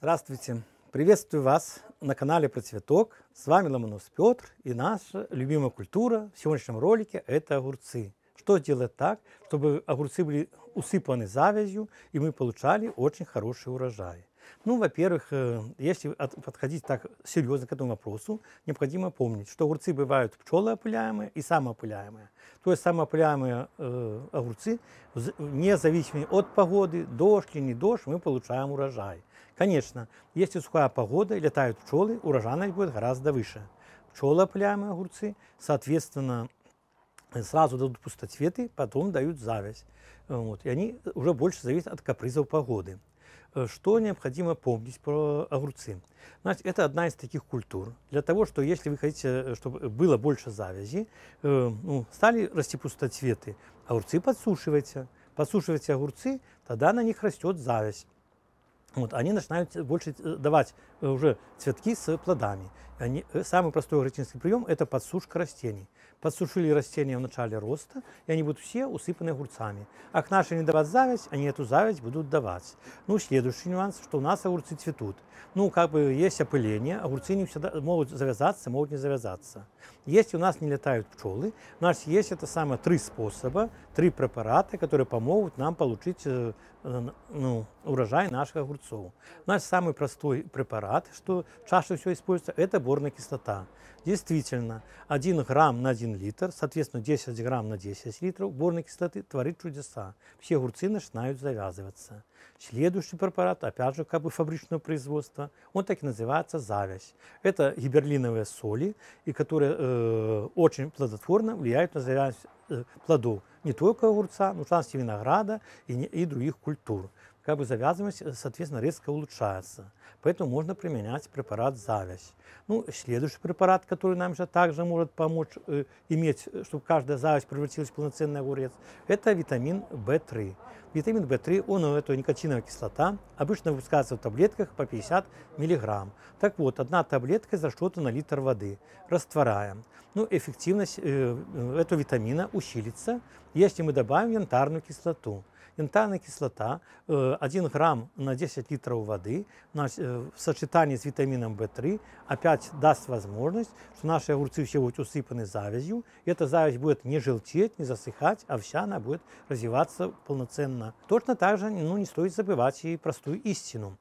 Здравствуйте! Приветствую вас на канале Процветок. С вами Ломонос Петр, и наша любимая культура в сегодняшнем ролике – это огурцы. Что делать так, чтобы огурцы были усыпаны завязью, и мы получали очень хороший урожай? Ну, во-первых, если подходить так серьезно к этому вопросу, необходимо помнить, что огурцы бывают пчелоопыляемые и самоопыляемые. То есть самоопыляемые огурцы, вне зависимости от погоды, дождь или не дождь, мы получаем урожай. Конечно, если сухая погода и летают пчелы, урожайность будет гораздо выше. Пчелоопыляемые огурцы, соответственно, сразу дадут пустоцветы, потом дают завязь. Вот, и они уже больше зависят от капризов погоды. Что необходимо помнить про огурцы? Значит, это одна из таких культур. Для того, что если вы хотите, чтобы было больше завязи, стали расти пустоцветы, огурцы подсушивайте. Подсушивайте огурцы, тогда на них растет завязь. Вот, они начинают больше давать уже цветки с плодами. Самый простой огороднический прием – это подсушка растений. Подсушили растения в начале роста, и они будут все усыпаны огурцами. А к нашей не давать завязь, они эту завязь будут давать. Ну, следующий нюанс, что у нас огурцы цветут. Ну, как бы есть опыление, огурцы не всегда могут завязаться, могут не завязаться. Если у нас не летают пчелы, у нас есть это самое три способа, три препарата, которые помогут нам получить урожай наших огурцов. Наш самый простой препарат, что чаще всего используется, это борная кислота. Действительно, 1 грамм на 1 литр, соответственно, 10 грамм на 10 литров борной кислоты творит чудеса. Все огурцы начинают завязываться. Следующий препарат, опять же, как бы фабричного производства, он так и называется завязь. Это гиберлиновые соли, и которые очень плодотворно влияют на завязь плодов. Не только огурца, но в частности винограда и других культур. Как бы завязываемость, соответственно, резко улучшается. Поэтому можно применять препарат завязь. Ну, следующий препарат, который нам же также может помочь иметь, чтобы каждая завязь превратилась в полноценный огурец, это витамин В3. Витамин В3, он это никотиновая кислота, обычно выпускается в таблетках по 50 мг. Так вот, одна таблетка из расчета на литр воды. Растворяем. Ну, эффективность этого витамина усилится, если мы добавим янтарную кислоту. Янтарная кислота 1 грамм на 10 литров воды в сочетании с витамином В3 опять даст возможность, что наши огурцы все будут усыпаны завязью. И эта завязь будет не желтеть, не засыхать, а вся она будет развиваться полноценно. Точно так же не стоит забывать и простую истину.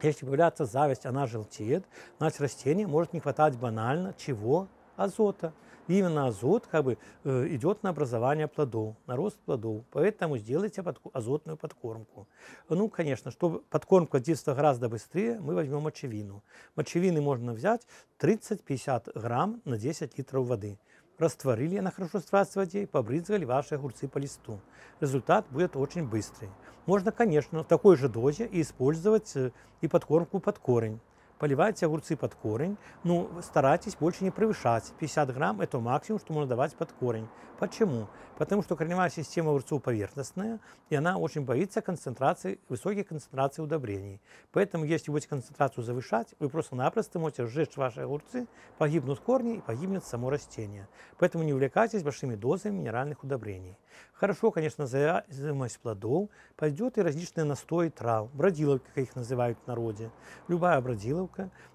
Если появляется завязь, она желтеет, значит растение может не хватать банально чего? Азота. И именно азот как бы идет на образование плодов, на рост плодов. Поэтому сделайте азотную подкормку. Ну, конечно, чтобы подкормка действовала гораздо быстрее, мы возьмем мочевину. Мочевины можно взять 30-50 грамм на 10 литров воды. Растворили, она хорошо растворяется в воде, и побрызгали ваши огурцы по листу. Результат будет очень быстрый. Можно, конечно, в такой же дозе и использовать и подкормку под корень. Поливайте огурцы под корень, ну, старайтесь больше не превышать. 50 грамм – это максимум, что можно давать под корень. Почему? Потому что корневая система огурцов поверхностная, и она очень боится концентрации, высоких концентраций удобрений. Поэтому, если будете концентрацию завышать, вы просто-напросто можете сжечь ваши огурцы, погибнут корни и погибнет само растение. Поэтому не увлекайтесь большими дозами минеральных удобрений. Хорошо, конечно, завязываемость плодов пойдет и различные настои трав, бродиловки, как их называют в народе. Любая бродиловка.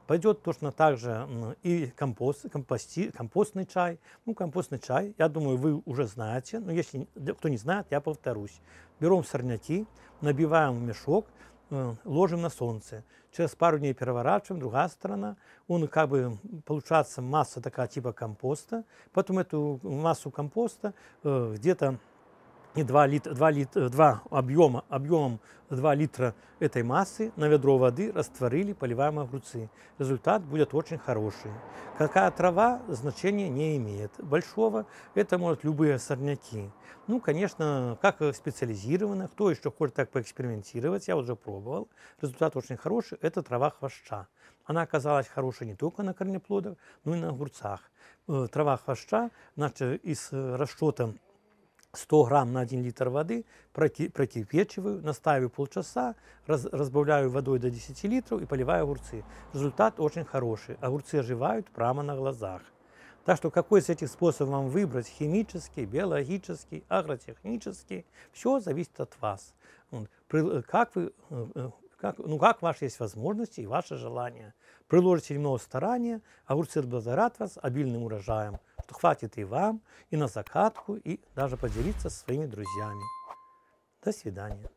Пойдет точно так же и компостный чай. Ну, компостный чай, я думаю, вы уже знаете, но если кто не знает, я повторюсь. Берем сорняки, набиваем в мешок, ложим на солнце. Через пару дней переворачиваем, другая сторона. Он как бы получается масса такая типа компоста. Потом эту массу компоста где-то... И 2 литра этой массы на ведро воды растворили, поливаем огурцы. Результат будет очень хороший. Какая трава значения не имеет. Большого это может любые сорняки. Ну, конечно, как специализированно, кто еще хочет так поэкспериментировать, я уже пробовал. Результат очень хороший, это трава хвоща. Она оказалась хорошей не только на корнеплодах, но и на огурцах. Трава хвоща, значит, из расчета 100 грамм на 1 литр воды, прокипячиваю, настаиваю полчаса, разбавляю водой до 10 литров и поливаю огурцы. Результат очень хороший. Огурцы оживают прямо на глазах. Так что какой из этих способов вам выбрать, химический, биологический, агротехнический, все зависит от вас. Как вы как ваши есть возможности и ваши желания. Приложите немного старания, огурцы отблагодарят вас обильным урожаем, что хватит и вам, и на закатку, и даже поделиться со своими друзьями. До свидания.